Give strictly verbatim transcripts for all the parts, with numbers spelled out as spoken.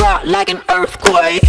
drop like an earthquake.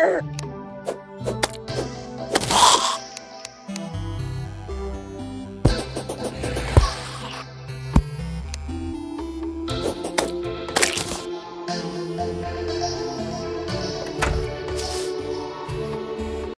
Er